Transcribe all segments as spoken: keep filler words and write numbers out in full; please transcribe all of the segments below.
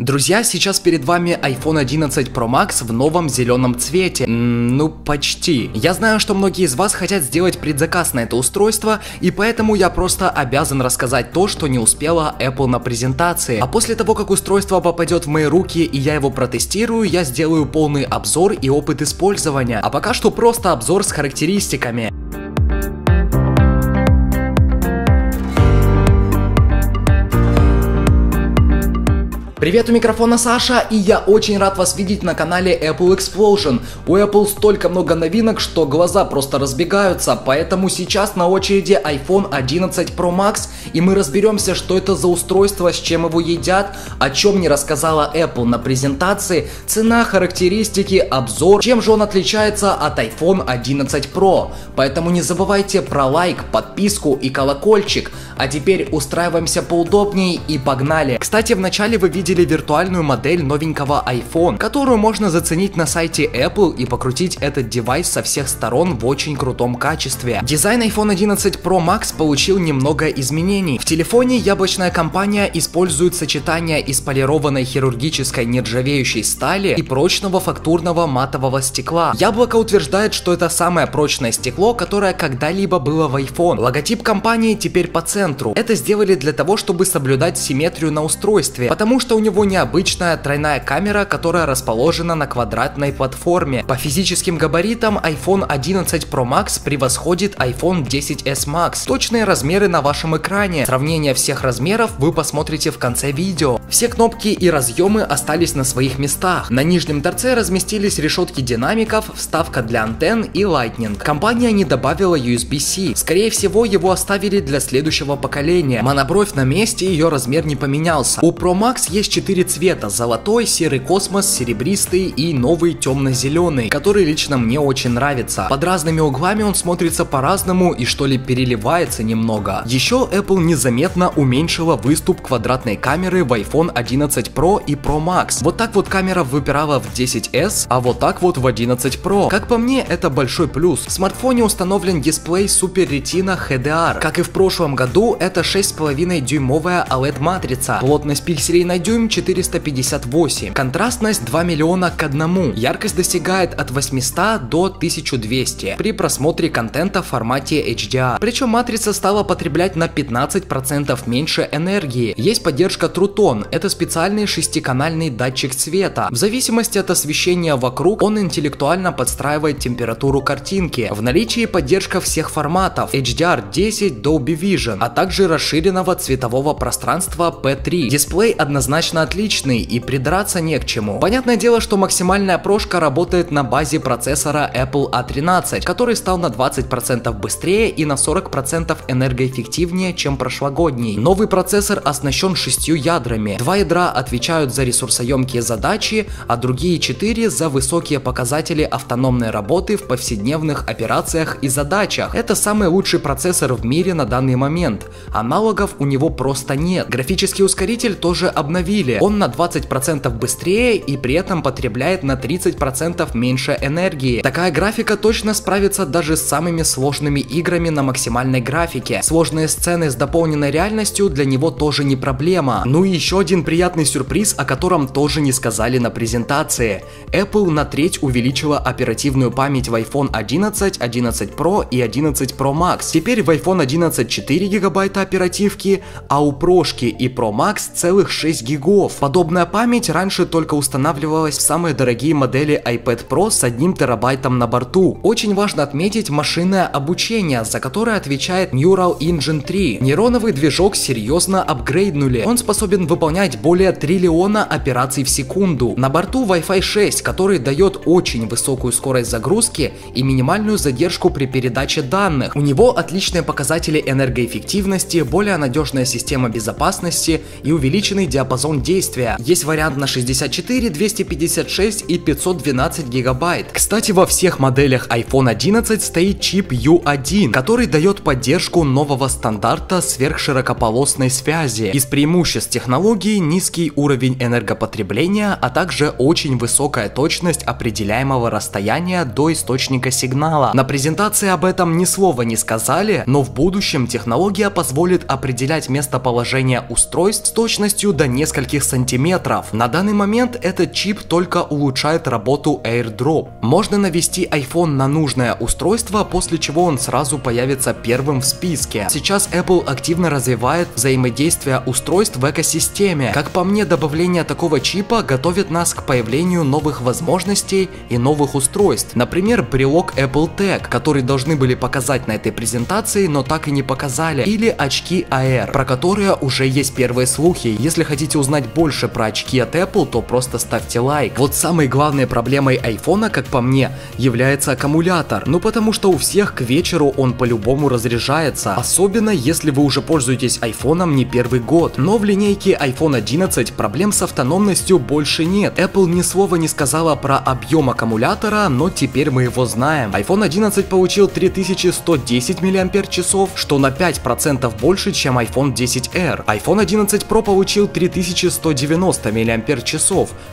Друзья, сейчас перед вами iPhone одиннадцать Pro Max в новом зеленом цвете. М-м, ну, почти. Я знаю, что многие из вас хотят сделать предзаказ на это устройство, и поэтому я просто обязан рассказать то, что не успела Apple на презентации. А после того, как устройство попадет в мои руки и я его протестирую, я сделаю полный обзор и опыт использования. А пока что просто обзор с характеристиками. Привет, у микрофона Саша, и я очень рад вас видеть на канале Apple Explosion. У Apple столько много новинок, что глаза просто разбегаются, поэтому сейчас на очереди iPhone одиннадцать Pro Max, и мы разберемся, что это за устройство, с чем его едят, о чем не рассказала Apple на презентации, цена, характеристики, обзор, чем же он отличается от iPhone одиннадцать Pro. Поэтому не забывайте про лайк, подписку и колокольчик. А теперь устраиваемся поудобнее и погнали. Кстати, в начале вы видели виртуальную модель новенького iPhone, которую можно заценить на сайте Apple и покрутить этот девайс со всех сторон в очень крутом качестве. Дизайн iPhone одиннадцать Pro Max получил немного изменений. В телефоне яблочная компания использует сочетание из полированной хирургической нержавеющей стали и прочного фактурного матового стекла. Яблоко утверждает, что это самое прочное стекло, которое когда-либо было в iPhone. Логотип компании теперь по центру. Это сделали для того, чтобы соблюдать симметрию на устройстве, потому что у него необычная тройная камера, которая расположена на квадратной платформе. По физическим габаритам iPhone одиннадцать Pro Max превосходит iPhone X S Max. Точные размеры на вашем экране. Сравнение всех размеров вы посмотрите в конце видео. Все кнопки и разъемы остались на своих местах. На нижнем торце разместились решетки динамиков, вставка для антенн и Lightning. Компания не добавила ю эс би-C. Скорее всего, его оставили для следующего поколения. Монобровь на месте, ее размер не поменялся. У Pro Max есть четыре цвета: золотой, серый космос, серебристый и новый темно-зеленый, который лично мне очень нравится. Под разными углами он смотрится по-разному и что ли переливается немного. Еще Apple незаметно уменьшила выступ квадратной камеры в iPhone одиннадцать Pro и Pro Max. Вот так вот камера выпирала в X S, а вот так вот в одиннадцать Pro. Как по мне, это большой плюс. В смартфоне установлен дисплей Super Retina эйч ди ар. Как и в прошлом году, это шесть с половиной дюймовая о лед матрица. Плотность пикселей на дюйм четыреста пятьдесят восемь, контрастность два миллиона к одному, яркость достигает от восьмисот до тысячи двухсот при просмотре контента в формате эйч ди ар. Причем матрица стала потреблять на пятнадцать процентов меньше энергии. Есть поддержка True Tone, это специальный шестиканальный датчик цвета. В зависимости от освещения вокруг он интеллектуально подстраивает температуру картинки. В наличии поддержка всех форматов эйч ди ар десять, Dolby Vision, а также расширенного цветового пространства пи три. Дисплей однозначно отличный и придраться не к чему. Понятное дело, что максимальная прошка работает на базе процессора Apple А тринадцать, который стал на двадцать процентов быстрее и на сорок процентов энергоэффективнее, чем прошлогодний. Новый процессор оснащен шестью ядрами. Два ядра отвечают за ресурсоемкие задачи, а другие четыре за высокие показатели автономной работы в повседневных операциях и задачах. Это самый лучший процессор в мире на данный момент. Аналогов у него просто нет. Графический ускоритель тоже обновили. Он на двадцать процентов быстрее и при этом потребляет на тридцать процентов меньше энергии. Такая графика точно справится даже с самыми сложными играми на максимальной графике. Сложные сцены с дополненной реальностью для него тоже не проблема. Ну и еще один приятный сюрприз, о котором тоже не сказали на презентации. Apple на треть увеличила оперативную память в iPhone одиннадцать, одиннадцать Pro и одиннадцать Pro Max. Теперь в iPhone одиннадцать четыре гигабайта оперативки, а у прошки и Pro Max целых шесть гигов. Подобная память раньше только устанавливалась в самые дорогие модели iPad Pro с одним терабайтом на борту. Очень важно отметить машинное обучение, за которое отвечает Neural Engine три. Нейроновый движок серьезно апгрейднули. Он способен выполнять более триллиона операций в секунду. На борту Wi-Fi шесть, который дает очень высокую скорость загрузки и минимальную задержку при передаче данных. У него отличные показатели энергоэффективности, более надежная система безопасности и увеличенный диапазон действия. Есть вариант на шестьдесят четыре, двести пятьдесят шесть и пятьсот двенадцать гигабайт. Кстати, во всех моделях iPhone одиннадцать стоит чип ю один, который дает поддержку нового стандарта сверхширокополосной связи. Из преимуществ технологии низкий уровень энергопотребления, а также очень высокая точность определяемого расстояния до источника сигнала. На презентации об этом ни слова не сказали, но в будущем технология позволит определять местоположение устройств с точностью до нескольких нескольких сантиметров. На данный момент этот чип только улучшает работу AirDrop. Можно навести iPhone на нужное устройство, после чего он сразу появится первым в списке. Сейчас Apple активно развивает взаимодействие устройств в экосистеме. Как по мне, добавление такого чипа готовит нас к появлению новых возможностей и новых устройств. Например, брелок Apple Tag, который должны были показать на этой презентации, но так и не показали, или очки эй ар, про которые уже есть первые слухи. Если хотите узнать больше про очки от Apple, то просто ставьте лайк. Вот самой главной проблемой iPhone, как по мне, является аккумулятор. Ну потому что у всех к вечеру он по-любому разряжается, особенно если вы уже пользуетесь iPhone не первый год. Но в линейке iPhone одиннадцать проблем с автономностью больше нет. Apple ни слова не сказала про объем аккумулятора, но теперь мы его знаем. iPhone одиннадцать получил три тысячи сто десять мАч, что на пять процентов больше, чем iPhone десять эр. iPhone одиннадцать Pro получил три тысячи сто девяносто мАч,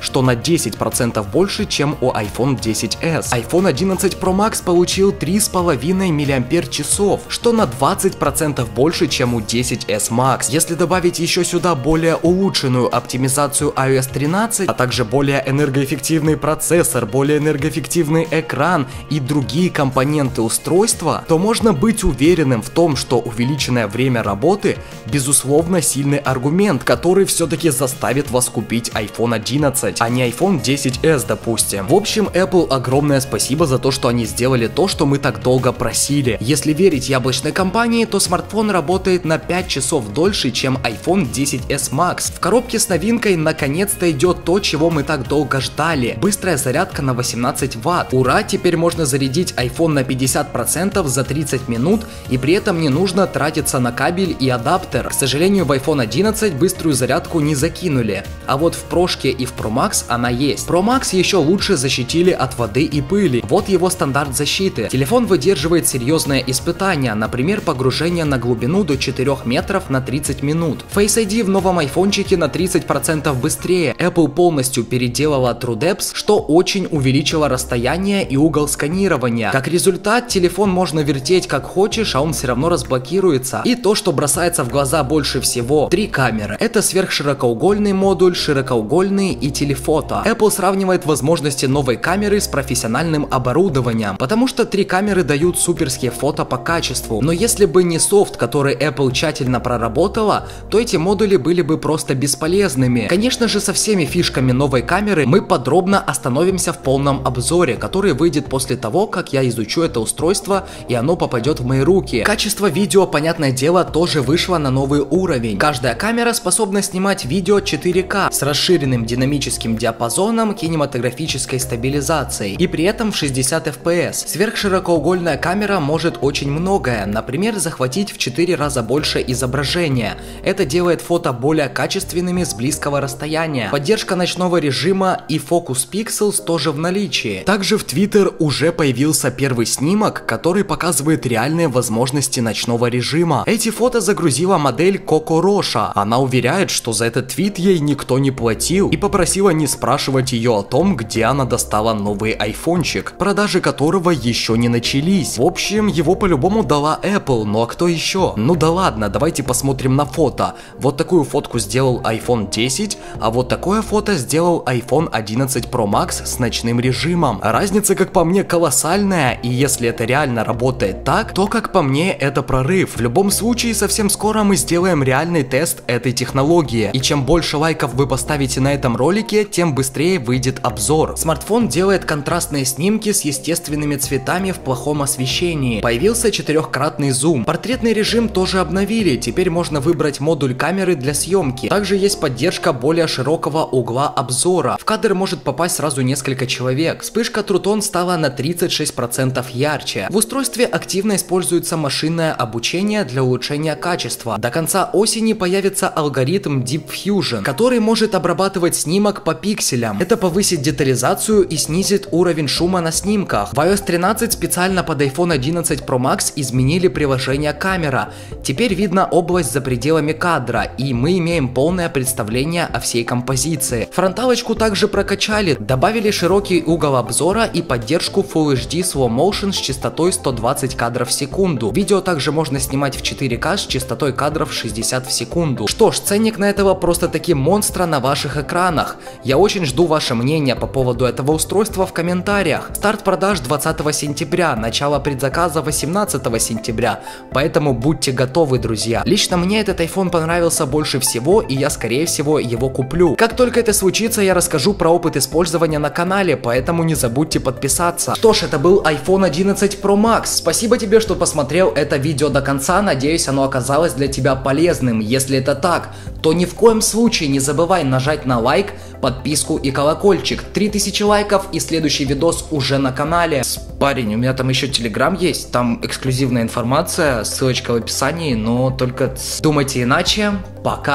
что на десять процентов больше, чем у iPhone десять эс. iPhone одиннадцать Pro Max получил три с половиной мАч, что на двадцать процентов больше, чем у десять эс Max. Если добавить еще сюда более улучшенную оптимизацию iOS тринадцать, а также более энергоэффективный процессор, более энергоэффективный экран и другие компоненты устройства, то можно быть уверенным в том, что увеличенное время работы безусловно сильный аргумент, который все-таки заставит вас купить iPhone одиннадцать, а не iPhone десять эс, допустим. В общем, Apple огромное спасибо за то, что они сделали то, что мы так долго просили. Если верить яблочной компании, то смартфон работает на пять часов дольше, чем iPhone десять эс Max. В коробке с новинкой наконец-то идет то, чего мы так долго ждали. Быстрая зарядка на восемнадцать ватт. Ура, теперь можно зарядить iPhone на пятьдесят процентов за тридцать минут, и при этом не нужно тратиться на кабель и адаптер. К сожалению, в iPhone одиннадцать быструю зарядку не закинули, а вот в прошке и в Pro Max она есть. Pro Max еще лучше защитили от воды и пыли. Вот его стандарт защиты. Телефон выдерживает серьезное испытание, например, погружение на глубину до четырёх метров на тридцать минут. Face ай ди в новом айфончике на тридцать процентов быстрее. Apple полностью переделала TrueDepth, что очень увеличило расстояние и угол сканирования. Как результат, телефон можно вертеть как хочешь, а он все равно разблокируется. И то, что бросается в глаза больше всего, три камеры. Это сверхширокоугольный модуль, широкоугольный и телефото. Apple сравнивает возможности новой камеры с профессиональным оборудованием, потому что три камеры дают суперские фото по качеству. Но если бы не софт, который Apple тщательно проработала, то эти модули были бы просто бесполезными. Конечно же, со всеми фишками новой камеры мы подробно остановимся в полном обзоре, который выйдет после того, как я изучу это устройство и оно попадет в мои руки. Качество видео, понятное дело, тоже вышло на новый уровень. Каждая камера способна снимать видео четыре ка с расширенным динамическим диапазоном, кинематографической стабилизацией и при этом в шестьдесят эф пи эс. Сверхширокоугольная камера может очень многое, например, захватить в четыре раза больше изображения. Это делает фото более качественными с близкого расстояния. Поддержка ночного режима и фокус Pixels тоже в наличии. Также в Twitter уже появился первый снимок, который показывает реальные возможности ночного режима. Эти фото загрузила модель Коко Роша. Она уверяет, что за этот твит ей никто не платил, и попросила не спрашивать ее о том, где она достала новый айфончик, продажи которого еще не начались. В общем, его по-любому дала Apple, ну а кто еще? Ну да ладно, давайте посмотрим на фото. Вот такую фотку сделал iPhone десять, а вот такое фото сделал iPhone одиннадцать Pro Max с ночным режимом. Разница, как по мне, колоссальная, и если это реально работает так, то, как по мне, это прорыв. В любом случае, совсем скоро мы сделаем реальный тест этой технологии, и чем больше лайков вы поставите на этом ролике, тем быстрее выйдет обзор. Смартфон делает контрастные снимки с естественными цветами в плохом освещении. Появился четырехкратный зум. Портретный режим тоже обновили, теперь можно выбрать модуль камеры для съемки. Также есть поддержка более широкого угла обзора. В кадр может попасть сразу несколько человек. Вспышка True Tone стала на тридцать шесть процентов ярче. В устройстве активно используется машинное обучение для улучшения качества. До конца осени появится алгоритм Deep, который может обрабатывать снимок по пикселям. Это повысит детализацию и снизит уровень шума на снимках. В iOS тринадцать специально под iPhone одиннадцать Pro Max изменили приложение камера. Теперь видно область за пределами кадра, и мы имеем полное представление о всей композиции. Фронталочку также прокачали, добавили широкий угол обзора и поддержку Full эйч ди Slow Motion с частотой сто двадцать кадров в секунду. Видео также можно снимать в четыре ка с частотой кадров шестьдесят в секунду. Что ж, ценник на этого просто просто-таки монстра на ваших экранах. Я очень жду ваше мнение по поводу этого устройства в комментариях. Старт продаж двадцатого сентября, начало предзаказа восемнадцатого сентября, поэтому будьте готовы, друзья. Лично мне этот iPhone понравился больше всего, и я скорее всего его куплю. Как только это случится, я расскажу про опыт использования на канале, поэтому не забудьте подписаться. Что ж, это был iPhone одиннадцать Pro Max. Спасибо тебе, что посмотрел это видео до конца, надеюсь, оно оказалось для тебя полезным. Если это так, то ни в коем случае не забывай нажать на лайк, подписку и колокольчик. три тысячи лайков, и следующий видос уже на канале. Парень, у меня там еще телеграм есть, там эксклюзивная информация, ссылочка в описании, но только думайте иначе. Пока.